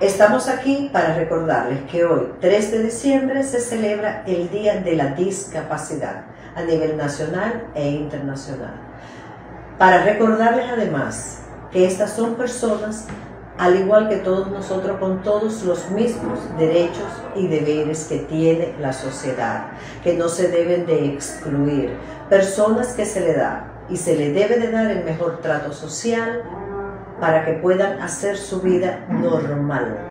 Estamos aquí para recordarles que hoy, 3 de diciembre, se celebra el Día de la Discapacidad a nivel nacional e internacional. Para recordarles además que estas son personas, al igual que todos nosotros, con todos los mismos derechos y deberes que tiene la sociedad, que no se deben de excluir, personas que se le da y se le debe de dar el mejor trato social para que puedan hacer su vida normal.